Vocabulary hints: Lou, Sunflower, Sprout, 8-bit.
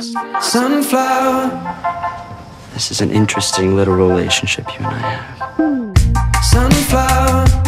Sunflower. This is an interesting little relationship you and I have. Sunflower.